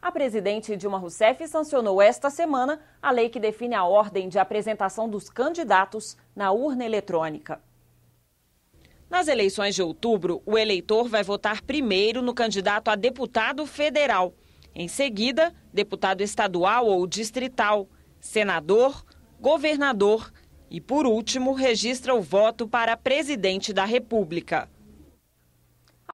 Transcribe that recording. A presidente Dilma Rousseff sancionou esta semana a lei que define a ordem de apresentação dos candidatos na urna eletrônica. Nas eleições de outubro, o eleitor vai votar primeiro no candidato a deputado federal, em seguida, deputado estadual ou distrital, senador, governador e, por último, registra o voto para presidente da República.